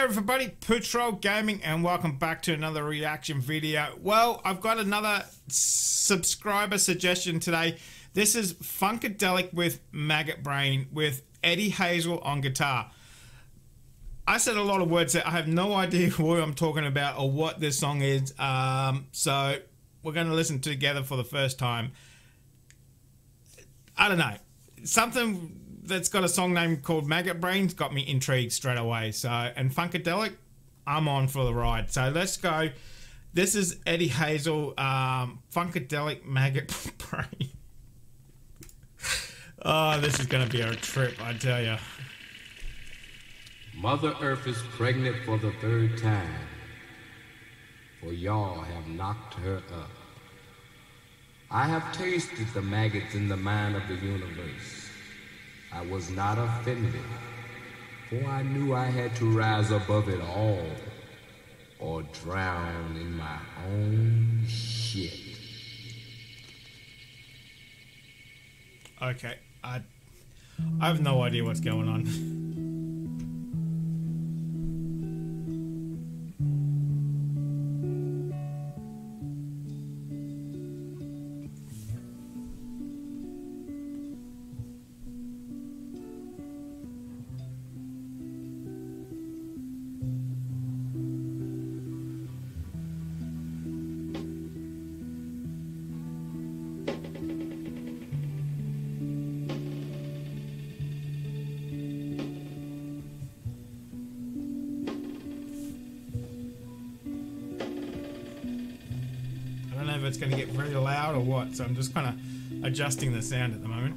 Hello everybody, Patrol Gaming, and welcome back to another reaction video. Well, I've got another subscriber suggestion today. This is Funkadelic with Maggot Brain with Eddie Hazel on guitar. I said a lot of words that I have no idea what I'm talking about or what this song is. So we're going to listen together for the first time. I don't know. Something that's got a song name called Maggot Brain's got me intrigued straight away. So, and Funkadelic, I'm on for the ride. So let's go. This is Eddie Hazel, Funkadelic, Maggot Brain. Oh, this is going to be a trip, I tell you. Mother Earth is pregnant for the third time, for y'all have knocked her up. I have tasted the maggots in the mind of the universe. I was not offended, for I knew I had to rise above it all, or drown in my own shit. Okay, I have no idea what's going on. It's going to get very loud or what, so I'm just kind of adjusting the sound at the moment.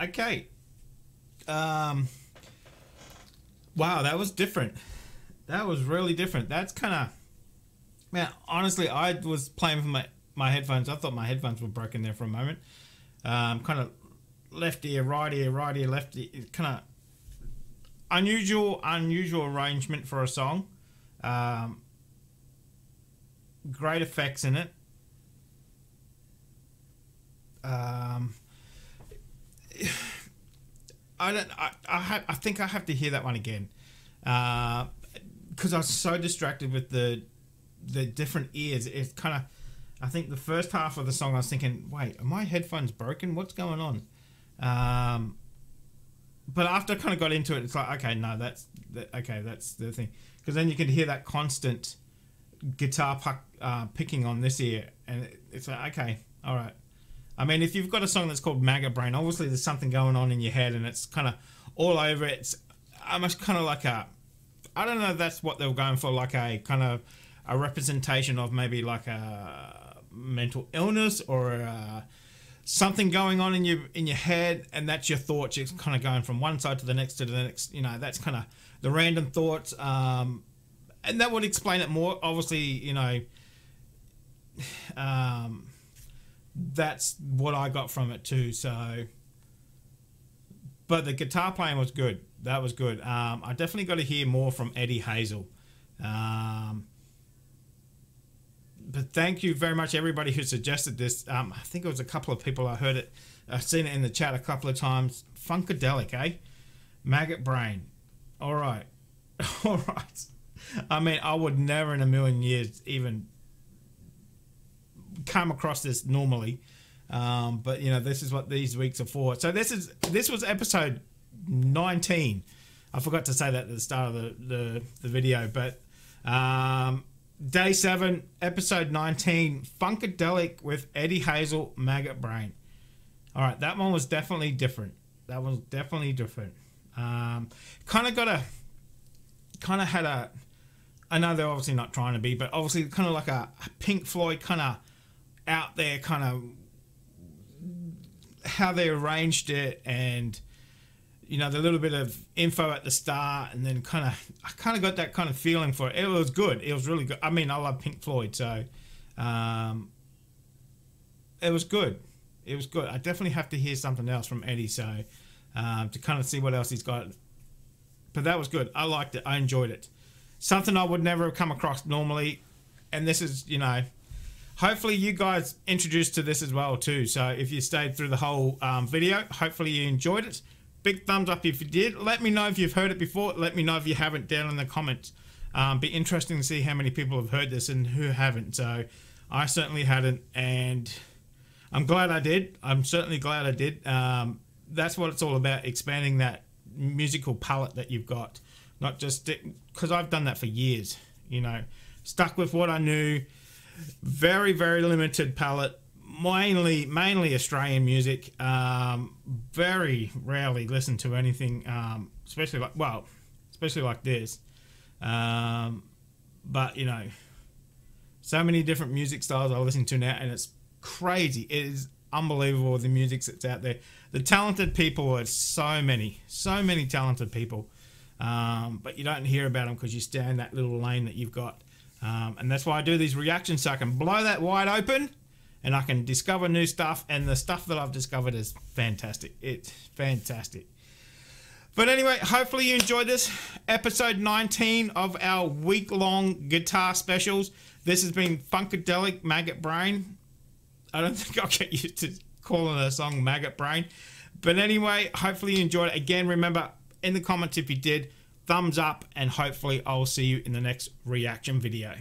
Okay. Wow, that was different. That was really different. That's kind of... Man, honestly, I was playing with my headphones. I thought my headphones were broken there for a moment. Kind of left ear, right ear, right ear, left ear. Kind of unusual arrangement for a song. Great effects in it. I think I have to hear that one again, because I was so distracted with the different ears. It's kind of, I think the first half of the song I was thinking, wait, are my headphones broken? What's going on? But after I kind of got into it, it's like, okay, no, that's the thing, because then you can hear that constant guitar picking on this ear, and it's like, okay, all right. I mean, if you've got a song that's called Maggot Brain, obviously there's something going on in your head, and it's kind of all over. It's almost kind of like a, I don't know if that's what they were going for, like a kind of a representation of maybe like a mental illness or a, something going on in your head, and that's your thoughts. It's kind of going from one side to the next to the next. You know, that's kind of the random thoughts, and that would explain it more. Obviously, you know. That's what I got from it too. So, but the guitar playing was good. That was good. I definitely got to hear more from Eddie Hazel. But thank you very much, everybody who suggested this. I think it was a couple of people. I heard it. I've seen it in the chat a couple of times. Funkadelic, eh? Maggot Brain. All right. All right. I mean, I would never in a million years even come across this normally, but you know, this is what these weeks are for. So this was episode 19. I forgot to say that at the start of the video, but day 7, episode 19, Funkadelic with Eddie Hazel, Maggot Brain. All right, that one was definitely different. That was definitely different. Kind of had a I know they're obviously not trying to be, but obviously kind of like a Pink Floyd kind of out there, kind of how they arranged it, and you know, the little bit of info at the start, and then kind of I kind of got that kind of feeling for it. It was good. It was really good. I mean, I love Pink Floyd, so it was good. It was good. I definitely have to hear something else from Eddie, so to kind of see what else he's got. But that was good. I liked it. I enjoyed it. Something I would never have come across normally, and this is, you know, hopefully you guys introduced to this as well too. So if you stayed through the whole video, hopefully you enjoyed it. Big thumbs up if you did. Let me know if you've heard it before. Let me know if you haven't down in the comments. Be interesting to see how many people have heard this and who haven't. So I certainly hadn't, and I'm glad I did. I'm certainly glad I did. That's what it's all about, expanding that musical palette that you've got. Not just because I've done that for years, you know, stuck with what I knew. Very, very limited palette, mainly Australian music. Very rarely listen to anything, especially like this. But you know, so many different music styles I listen to now, and it's crazy. It is unbelievable, the music that's out there. The talented people are so many talented people, but you don't hear about them because you stay in that little lane that you've got. And that's why I do these reactions, so I can blow that wide open and I can discover new stuff, and the stuff that I've discovered is fantastic. It's fantastic. But anyway, hopefully you enjoyed this episode 19 of our week-long guitar specials. This has been Funkadelic, Maggot Brain. I don't think I'll get used to calling a song Maggot Brain. But anyway, hopefully you enjoyed it. Again, remember in the comments if you did, thumbs up, and hopefully I'll see you in the next reaction video.